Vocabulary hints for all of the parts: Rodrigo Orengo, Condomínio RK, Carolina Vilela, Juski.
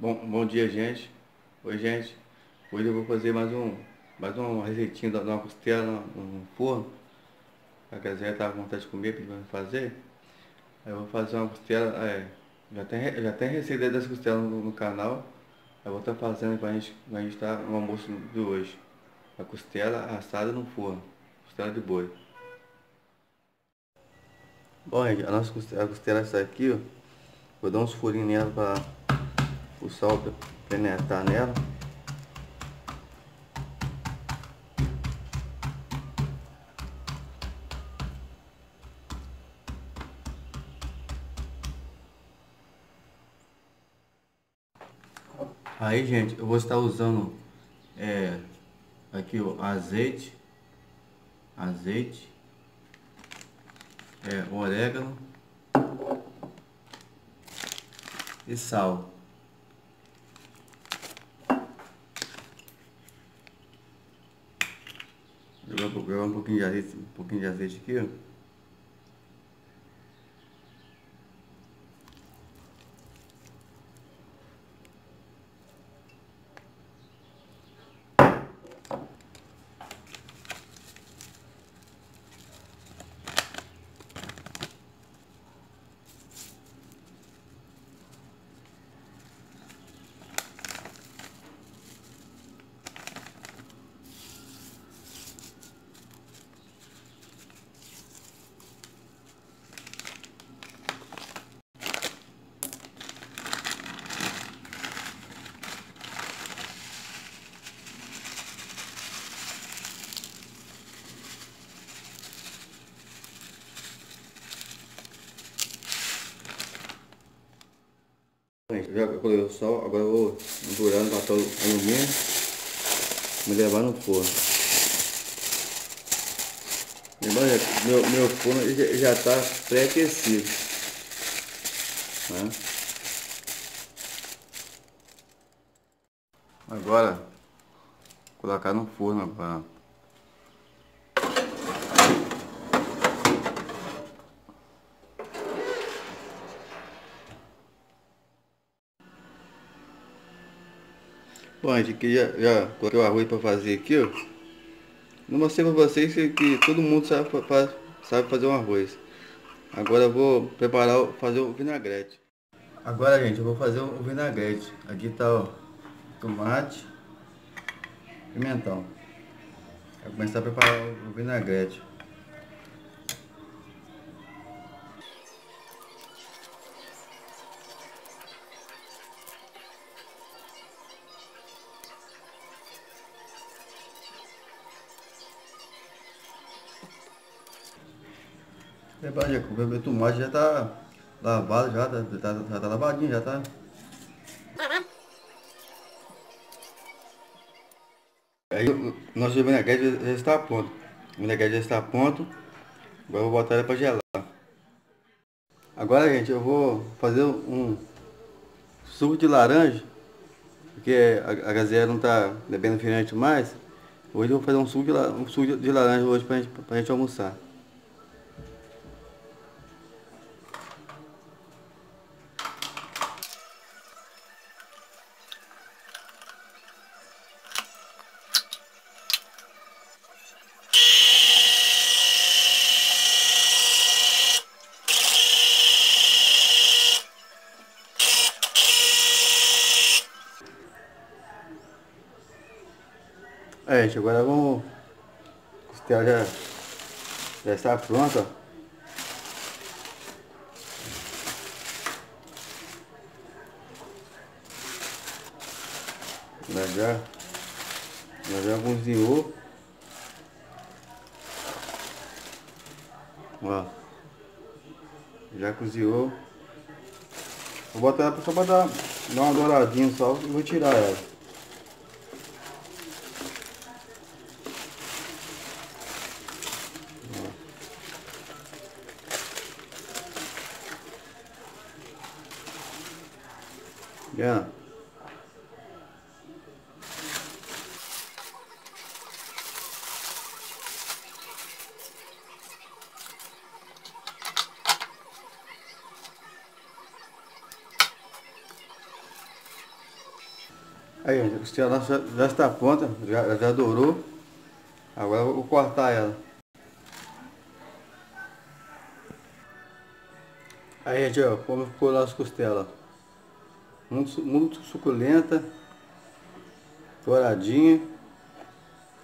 Bom dia, gente. Oi, gente. Hoje eu vou fazer mais uma receitinha da uma costela no forno. A galera tá com vontade de comer, pediu pra fazer. Aí eu vou fazer uma costela, já tem receita das costelas no canal. Eu vou estar fazendo pra gente tá no almoço de hoje. A costela assada no forno, costela de boi. Bom, gente, a nossa costela é essa aqui, ó. Vou dar uns furinhos nela para o sal penetrar nela. Aí, gente, eu vou estar usando aqui o azeite, orégano e sal. Eu vou pegar um pouquinho de azeite aqui, ó. Já coloquei o sal, agora eu vou endurar no papel alumínio e levar no forno. Lembrando, meu forno já está pré-aquecido, né? Agora, vou colocar no forno agora. Bom, gente, aqui já coloquei o arroz para fazer aqui, ó. Não mostrei para vocês que todo mundo sabe fazer um arroz. Agora eu vou fazer o vinagrete. Agora, gente, eu vou fazer o vinagrete. Aqui tá, ó, tomate, pimentão. Eu vou começar a preparar o vinagrete. O tomate já tá lavado, já tá lavadinho, já tá. Aí o nosso vinagrete já está pronto. O vinagrete já está pronto. Agora eu vou botar ele para gelar. Agora, gente, eu vou fazer um suco de laranja, porque a gazeira não tá bebendo refrigerante mais. Hoje eu vou fazer um suco de laranja hoje pra gente almoçar. É, gente, agora vamos. A costela já está pronta. Já cozinhou. Ó, já cozinhou. Vou botar ela só para dar uma douradinha só e vou tirar ela. Yeah. Aí, a costela nossa já está pronta, já dourou. Agora eu vou cortar ela. Aí, gente, ó, como ficou lá as costelas. Muito suculenta, douradinha.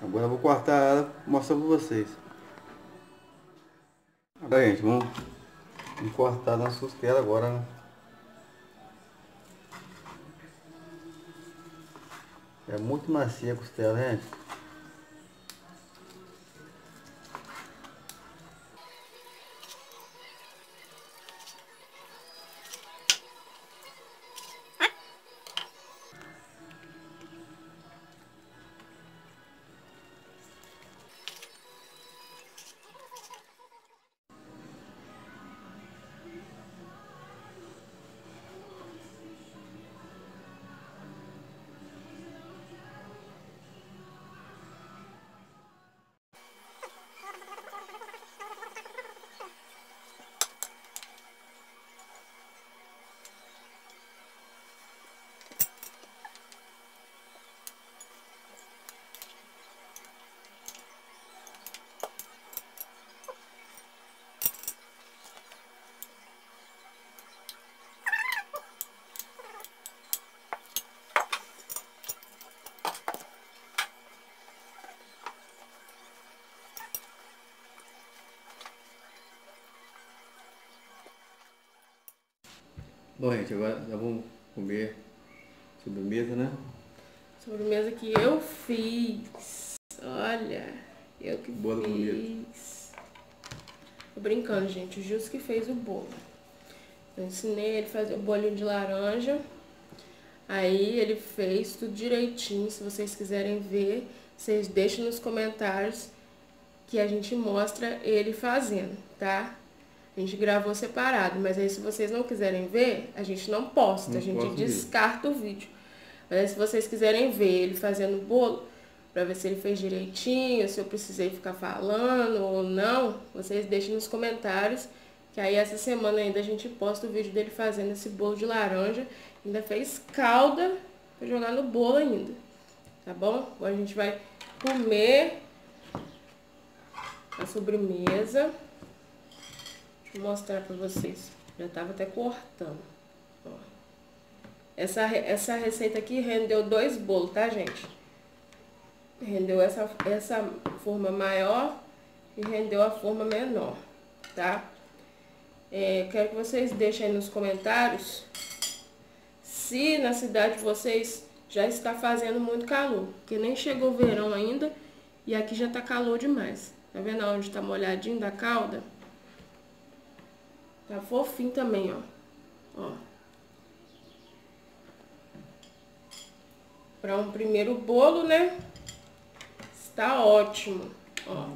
Agora eu vou cortar ela e mostrar para vocês. Agora, gente, vamos cortar nossa costela agora, né? É muito macia a costela, né? Bom, gente, agora nós vamos comer sobremesa, né? Sobremesa que eu fiz. Olha, eu que bolo fiz. Comigo. Tô brincando, gente. O Juski que fez o bolo. Eu ensinei ele a fazer o bolinho de laranja. Aí ele fez tudo direitinho. Se vocês quiserem ver, vocês deixem nos comentários que a gente mostra ele fazendo, tá? A gente gravou separado, mas aí se vocês não quiserem ver, a gente não posta, a gente descarta o vídeo. Mas aí, se vocês quiserem ver ele fazendo o bolo, pra ver se ele fez direitinho, se eu precisei ficar falando ou não, vocês deixem nos comentários, que aí essa semana ainda a gente posta o vídeo dele fazendo esse bolo de laranja. Ainda fez calda pra jogar no bolo ainda, tá bom? Agora a gente vai comer a sobremesa. Vou mostrar pra vocês. Já tava até cortando. Ó. Essa receita aqui rendeu 2 bolos, tá, gente? Rendeu essa forma maior e rendeu a forma menor, tá? Quero que vocês deixem aí nos comentários se na cidade de vocês já está fazendo muito calor. Porque nem chegou o verão ainda e aqui já tá calor demais. Tá vendo onde tá molhadinho da calda? Tá fofinho também, ó. Ó. Pra um primeiro bolo, né? Está ótimo. Ó.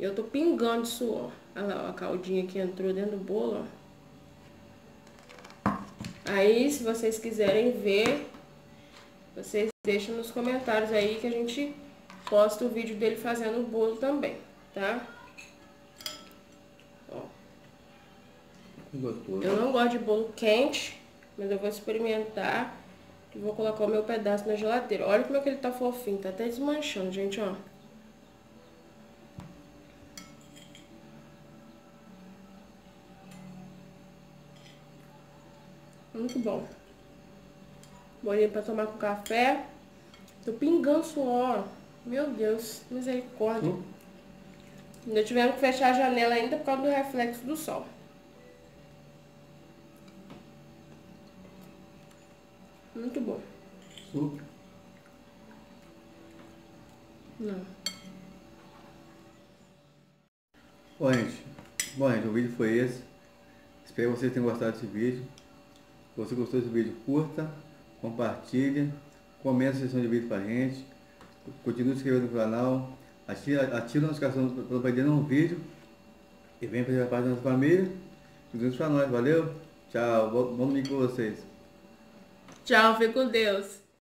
Eu tô pingando suor. Olha lá, ó, a caldinha que entrou dentro do bolo, ó. Aí, se vocês quiserem ver, vocês deixam nos comentários aí que a gente posta o vídeo dele fazendo o bolo também, tá? Gostoso. Eu não gosto de bolo quente, mas eu vou experimentar e vou colocar o meu pedaço na geladeira. Olha como é que ele tá fofinho, tá até desmanchando, gente, ó. Muito bom. Bolinho pra tomar com café. Tô pingando suor. Meu Deus, misericórdia. Ainda tivemos que fechar a janela ainda por causa do reflexo do sol. Muito bom. Suco? Não. Bom, gente, o vídeo foi esse. Espero que vocês tenham gostado desse vídeo. Se você gostou desse vídeo, curta, compartilha, comenta a seção de vídeo pra gente. Continue se inscrevendo no canal. Ativa a notificação para não perder nenhum vídeo. E vem fazer parte da nossa família. Tudo isso pra nós, valeu? Tchau, bom domingo pra vocês. Tchau, fique com Deus.